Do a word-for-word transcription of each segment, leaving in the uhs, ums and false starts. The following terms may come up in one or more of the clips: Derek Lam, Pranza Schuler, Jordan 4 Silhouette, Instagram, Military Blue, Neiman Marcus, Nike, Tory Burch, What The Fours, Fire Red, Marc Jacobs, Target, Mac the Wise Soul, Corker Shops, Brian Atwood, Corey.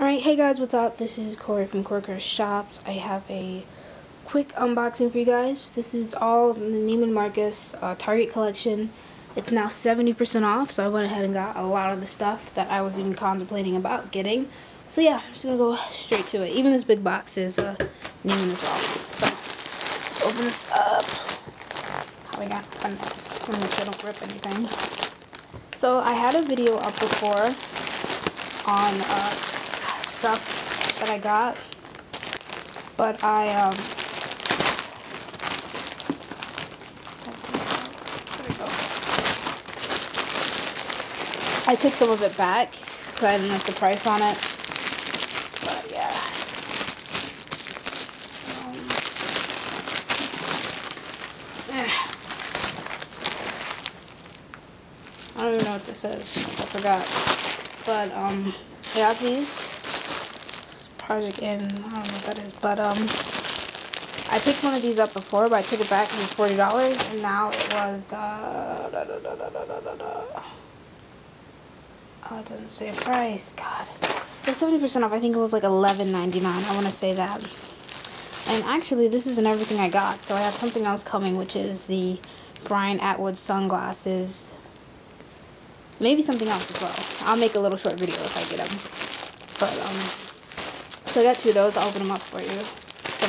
Alright, hey guys, what's up? This is Corey from Corker Shops. I have a quick unboxing for you guys. This is all the Neiman Marcus uh, Target collection. It's now seventy percent off, so I went ahead and got a lot of the stuff that I was even contemplating about getting. So yeah, I'm just going to go straight to it. Even this big box is uh, Neiman as well. So, let's open this up. How we got fun next. I'm going to make sure I don't rip anything. So, I had a video up before on uh, stuff that I got, but I, um, there we go. I took some of it back because I didn't like the price on it, but yeah. Um, I don't even know what this is, I forgot, but, um, I got these. Project in, I don't know what that is, but um, I picked one of these up before, but I took it back and it was forty dollars, and now it was, uh, da, da, da, da, da, da, da. Oh, it doesn't say a price, God. It's seventy percent off, I think it was like eleven ninety-nine, I want to say that. And actually, this isn't everything I got, so I have something else coming, which is the Brian Atwood sunglasses, maybe something else as well. I'll make a little short video if I get them, but um, so I got two of those. I'll open them up for you.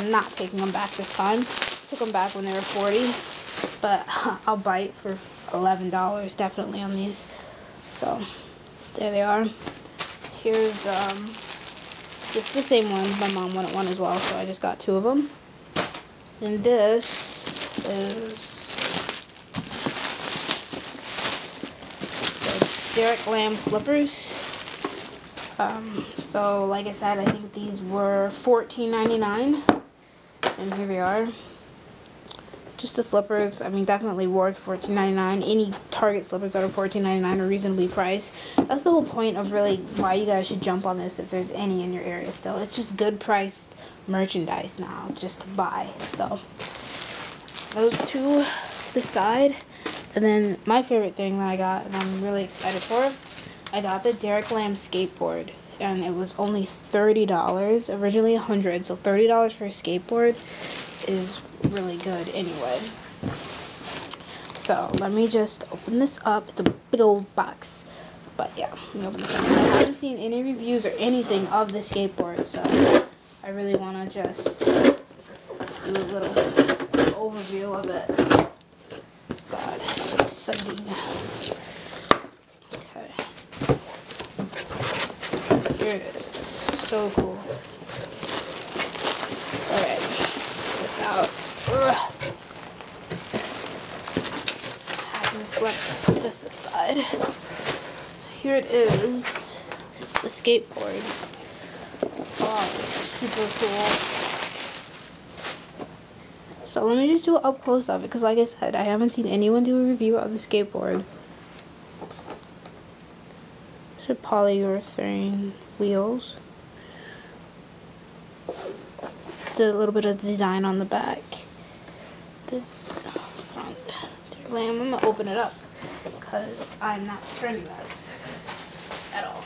I'm not taking them back this time. I took them back when they were forty dollars, but I'll bite for eleven dollars definitely on these. So there they are. Here's um, just the same ones. My mom wanted one as well, so I just got two of them. And this is the Derek Lam slippers. Um, so, like I said, I think these were fourteen ninety-nine, and here they are. Just the slippers, I mean, definitely worth fourteen ninety-nine. Any Target slippers that are fourteen ninety-nine are reasonably priced. That's the whole point of really why you guys should jump on this if there's any in your area still. It's just good priced merchandise now, just to buy. So, those two to the side. And then my favorite thing that I got, and I'm really excited for, I got the Derek Lam skateboard, and it was only thirty dollars, originally one hundred dollars, so thirty dollars for a skateboard is really good anyway. So, let me just open this up. It's a big old box, but yeah, let me open this up. I haven't seen any reviews or anything of the skateboard, so I really want to just do a little overview of it. God, it's so exciting. It's so cool. Alright, get this out. Ugh. Let's put this aside. So here it is, the skateboard. Wow, super cool. So let me just do an up close of it, because like I said, I haven't seen anyone do a review of the skateboard. It's a polyurethane wheels. The little bit of design on the back. The front. I'm going to open it up because I'm not turning this at all.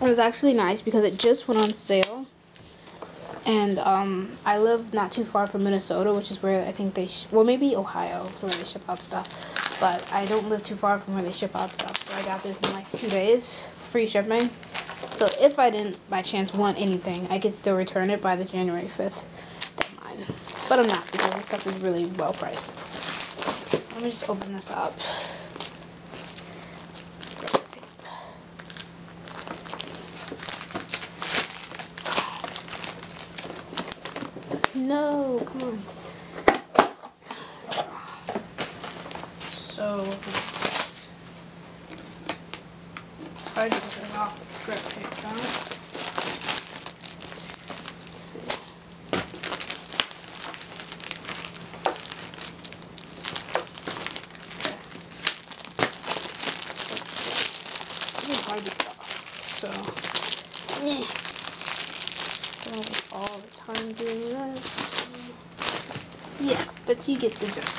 It was actually nice because it just went on sale. And um, I live not too far from Minnesota, which is where I think they, sh well maybe Ohio, where they ship out stuff. But I don't live too far from where they ship out stuff, so I got this in like two days, free shipping. So if I didn't, by chance, want anything, I could still return it by the January fifth deadline. But I'm not, because this stuff is really well priced. So let me just open this up. No, come on. So, I just took it off with grip tape on it. Let's see. I just off. So, yeah. So, all the time doing that. Yeah, but you get the gist of it.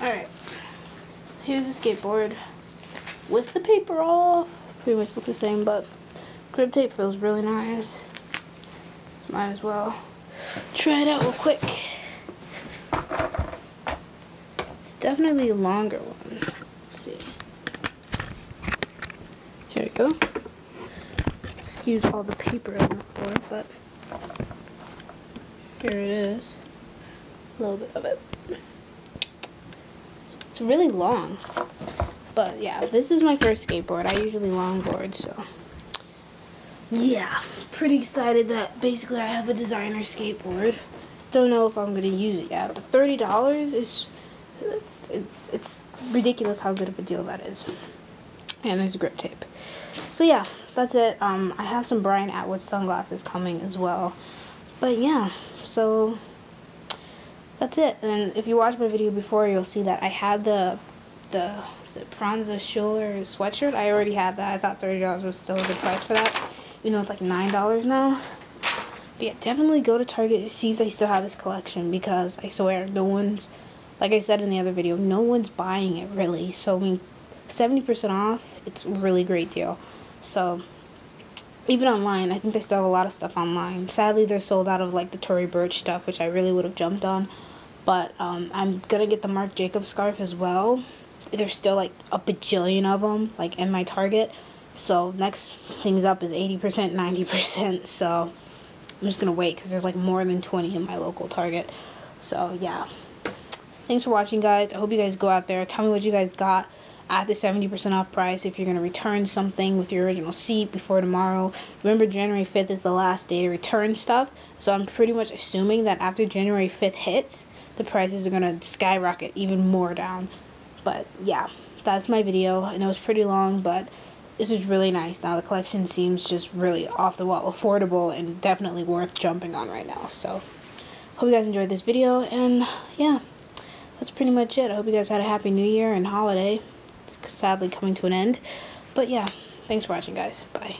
Alright, So here's the skateboard with the paper off. Pretty much look the same, but grip tape feels really nice. Might as well try it out real quick. It's definitely a longer one. Let's see. Here we go. Excuse all the paper on the floor, but here it is. A little bit of it. It's really long. But yeah, this is my first skateboard. I usually longboard, so yeah, pretty excited that basically I have a designer skateboard. Don't know if I'm gonna use it yet, but thirty dollars is it's, it, it's ridiculous how good of a deal that is. And there's grip tape. So yeah, that's it. Um, I have some Brian Atwood sunglasses coming as well. But yeah, so that's it. And if you watched my video before, you'll see that I had the the Pranza Schuler sweatshirt. I already had that. I thought thirty dollars was still a good price for that. You know, it's like nine dollars now. But yeah, definitely go to Target and see if they still have this collection, because I swear, no one's, like I said in the other video, no one's buying it really. So, I mean, seventy percent off, it's a really great deal. So, even online, I think they still have a lot of stuff online. Sadly, they're sold out of, like, the Tory Burch stuff, which I really would have jumped on. But um, I'm going to get the Marc Jacobs scarf as well. There's still, like, a bajillion of them, like, in my Target. So, next thing's up is eighty percent, ninety percent, so I'm just going to wait because there's, like, more than twenty in my local Target. So, yeah. Thanks for watching, guys. I hope you guys go out there. Tell me what you guys got at the seventy percent off price if you're going to return something with your original seat before tomorrow. Remember, January fifth is the last day to return stuff, so I'm pretty much assuming that after January fifth hits, the prices are going to skyrocket even more down. But, yeah, that's my video. I know it's pretty long, but this is really nice. Now the collection seems just really off the wall, affordable, and definitely worth jumping on right now. So, hope you guys enjoyed this video, and yeah, that's pretty much it. I hope you guys had a happy new year and holiday. It's sadly coming to an end. But yeah, thanks for watching, guys. Bye.